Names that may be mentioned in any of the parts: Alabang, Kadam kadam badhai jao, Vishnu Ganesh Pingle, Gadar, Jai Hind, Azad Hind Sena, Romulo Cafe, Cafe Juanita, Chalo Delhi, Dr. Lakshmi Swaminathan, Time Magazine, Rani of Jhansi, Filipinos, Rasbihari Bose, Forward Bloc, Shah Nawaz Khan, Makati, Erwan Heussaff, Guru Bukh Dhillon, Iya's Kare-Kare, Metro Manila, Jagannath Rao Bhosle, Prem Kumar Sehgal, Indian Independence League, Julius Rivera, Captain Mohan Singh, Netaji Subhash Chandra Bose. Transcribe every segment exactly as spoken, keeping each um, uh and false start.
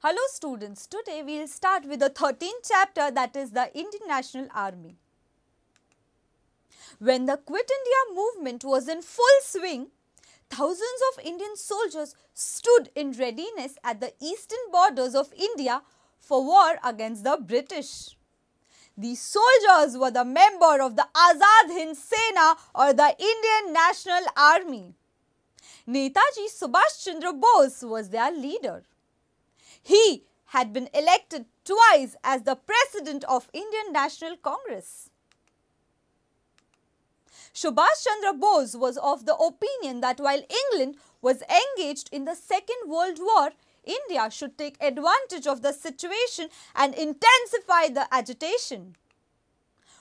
Hello students, today we will start with the thirteenth chapter, that is the Indian National Army. When the Quit India movement was in full swing, thousands of Indian soldiers stood in readiness at the eastern borders of India for war against the British. These soldiers were the members of the Azad Hind Sena or the Indian National Army. Netaji Subhash Chandra Bose was their leader. He had been elected twice as the President of Indian National Congress. Subhash Chandra Bose was of the opinion that while England was engaged in the Second World War, India should take advantage of the situation and intensify the agitation.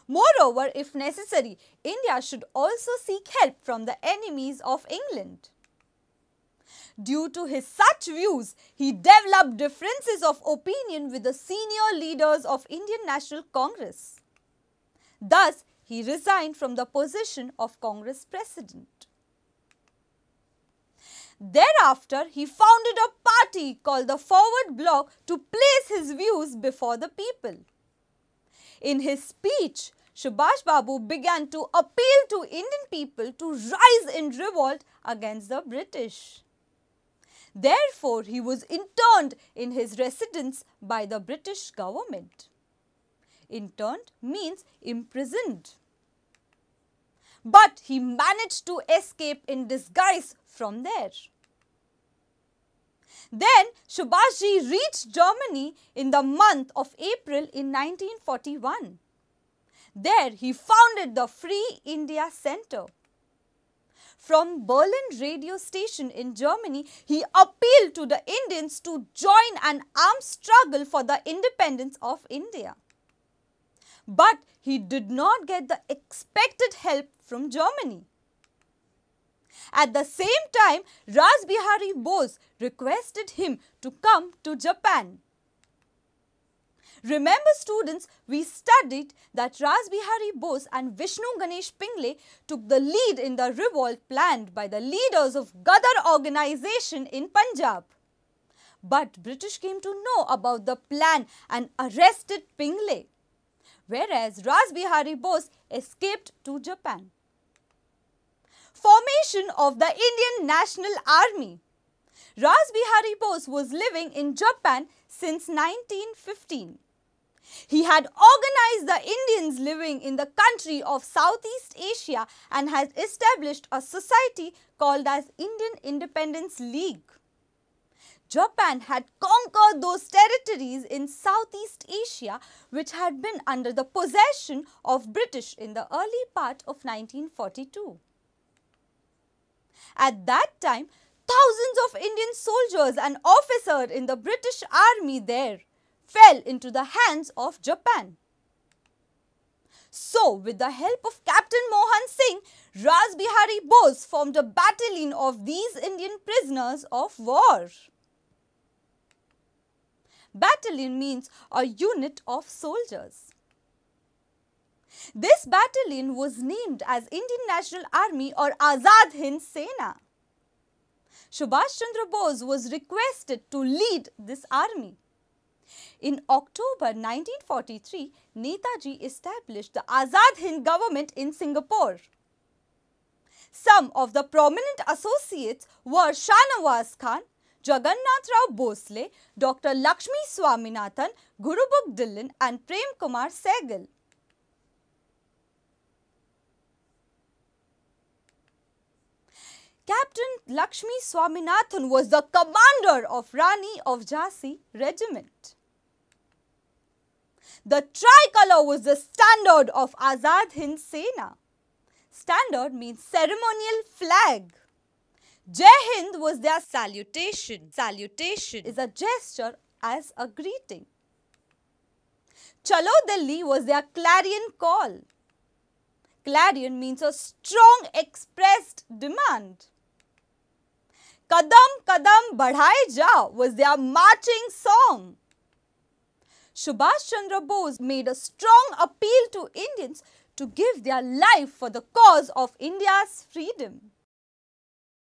Moreover, if necessary, India should also seek help from the enemies of England. Due to his such views, he developed differences of opinion with the senior leaders of Indian National Congress. Thus, he resigned from the position of Congress President. Thereafter, he founded a party called the Forward Bloc to place his views before the people. In his speech, Subhash Babu began to appeal to Indian people to rise in revolt against the British. Therefore, he was interned in his residence by the British government. Interned means imprisoned. But he managed to escape in disguise from there. Then, Subhashji reached Germany in the month of April in nineteen forty-one. There, he founded the Free India Centre. From Berlin radio station in Germany, he appealed to the Indians to join an armed struggle for the independence of India. But he did not get the expected help from Germany. At the same time, Rasbihari Bose requested him to come to Japan. Remember students, we studied that Rasbihari Bose and Vishnu Ganesh Pingle took the lead in the revolt planned by the leaders of Gadar organization in Punjab. But British came to know about the plan and arrested Pingle, whereas Rasbihari Bose escaped to Japan. Formation of the Indian National Army. Rasbihari Bose was living in Japan since nineteen fifteen. He had organized the Indians living in the country of Southeast Asia and had established a society called as Indian Independence League. Japan had conquered those territories in Southeast Asia which had been under the possession of British in the early part of nineteen forty-two. At that time, thousands of Indian soldiers and officers in the British army there fell into the hands of Japan. So, with the help of Captain Mohan Singh, Rasbihari Bose formed a battalion of these Indian prisoners of war. Battalion means a unit of soldiers. This battalion was named as Indian National Army or Azad Hind Sena. Subhash Chandra Bose was requested to lead this army. In October nineteen forty-three, Netaji established the Azad Hind government in Singapore. Some of the prominent associates were Shah Nawaz Khan, Jagannath Rao Bhosle, Doctor Lakshmi Swaminathan, Guru Bukh Dhillon and Prem Kumar Sehgal. Captain Lakshmi Swaminathan was the commander of Rani of Jhansi regiment. The tricolor was the standard of Azad Hind Sena. Standard means ceremonial flag. Jai Hind was their salutation. Salutation is a gesture as a greeting. Chalo Delhi was their clarion call. Clarion means a strong expressed demand. Kadam kadam badhai jao was their marching song. Subhash Chandra Bose made a strong appeal to Indians to give their life for the cause of India's freedom.